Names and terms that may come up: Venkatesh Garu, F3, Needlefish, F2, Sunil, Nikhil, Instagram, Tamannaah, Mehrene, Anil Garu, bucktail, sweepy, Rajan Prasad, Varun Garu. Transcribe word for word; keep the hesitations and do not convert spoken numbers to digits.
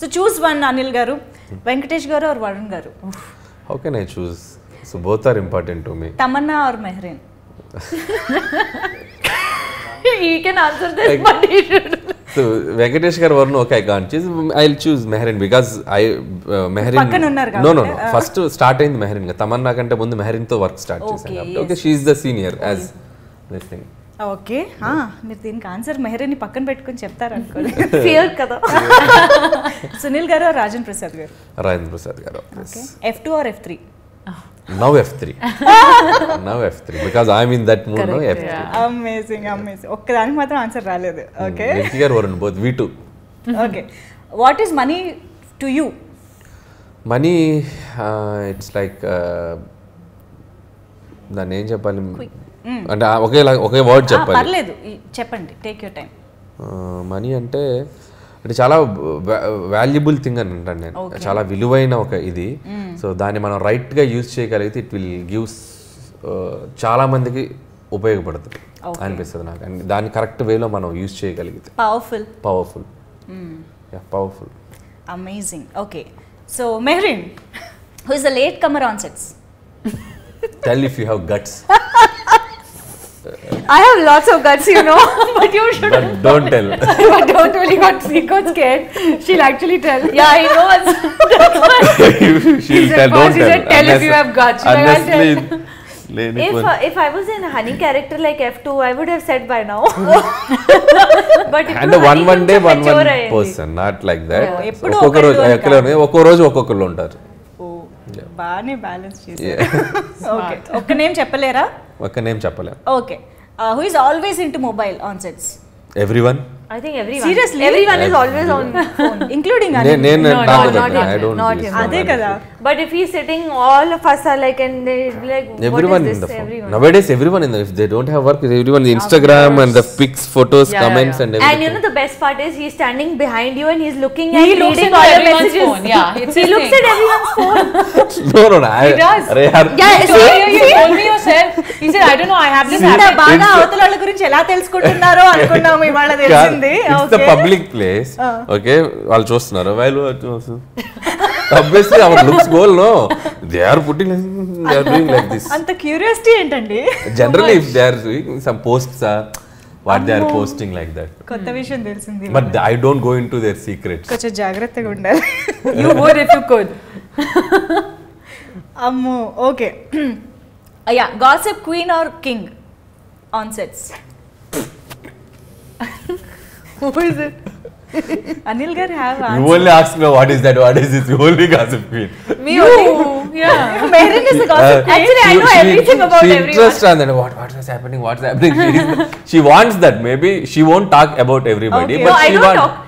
So choose one, Anil Garu, Venkatesh Garu or Varun Garu? Oof. How can I choose? So both are important to me. Tamannaah or Mehrene? He can answer this, but he should. So Venkatesh Garu Varun, okay, I can't choose. I'll choose Mehrene because I uh, Mehrene. No, no, no. Uh, First start in Mehrene. Tamannaah kante mundu Mehrene to work start. Okay. Yes. Okay, she is the senior okay. as this thing. Okay, हाँ मेरे दिन का answer Mehreen पक्कन बैठ कर चपटा रख कर fail कर दो सुनील गारू और Rajan Prasad garu Rajan Prasad garu okay F two or F three now F three now F three because I'm in that mood now F three amazing amazing okay दानी मात्र आंसर राले दे okay निखिल गारू वरुण बोध V two okay what is money to you money it's like the name Japan అంటే ఒకే ఒకే word చెప్పాలి పర్లేదు చెప్పండి take your time money అంటే అంటే చాలా వాల్యుబుల్ థింగ్ అని అంటాను నేను చాలా విలువైన ఒక ఇది సో దాన్ని మనం రైట్ గా యూస్ చేయగలిగితే ఇట్ విల్ గివ్స్ చాలా మందికి ఉపయోగపడుతుంది అనిపిస్తుంది నాకు అండ్ దాన్ని కరెక్ట్ వేలో మనం యూస్ చేయగలిగితే powerful powerful yeah powerful amazing okay so Mehreen who is the latecomer on sets tell if you have guts I have lots of guts, you know, but you should. But don't tell. But don't tell. He got, he got scared. She'll actually tell. Yeah, I know. She'll tell. Don't she tell. Tell unless, if you have guts. Unless like, tell. If uh, if I was in honey character like F two, I would have said by now. But and a one one day one one person, not like that. Yeah. So, okko roju, okko roju, okko kollu untaru. బానే balance చేశారు okay ఒక్క name చెప్పలేరా ఒక్క name చెప్పలేం okay who is always into mobile on sets everyone I think everyone seriously everyone is always on phone including అనే నేను I don't అదే కదా but if he is sitting all of us are like and they like everyone in the phone nowadays everyone in the if they don't have work everyone in Instagram and the pics photos yeah, comments yeah, yeah. and everything and you know the best part is he's standing behind you and he's looking at reading looks at all your messages phone. Yeah it's he looks at everyone's phone no no no I, are yaar yeah so you told me yourself he said I don't know I have this habit బాగా అవతలల గురించి ఎలా తెలుసుకుంటున్నారో అనుకున్నాము ఇవాళ తెలిసింది okay it's the public place okay వాళ్ళు చూస్తున్నారు వాళ్ళు obviously our looks goal no they are putting they are doing like this anta curiosity entandi generally if they are doing some posts are what they are posting like that kotta vishayam telusindi but I don't go into their secrets kocha jagrattaga undali you would if you could ammo okay yeah gossip queen or king on sets who is it Anil Garu have answered. You only ask me what is that, what is this, you only gossip queen. Me you. Only. Yeah. Mehrene is a gossip queen. Uh, Actually, she, I know she, everything about she everyone. She interests on that, what, what is happening, what is happening. She, is, she wants that, maybe she won't talk about everybody. Okay. But no, she I don't wants. Talk.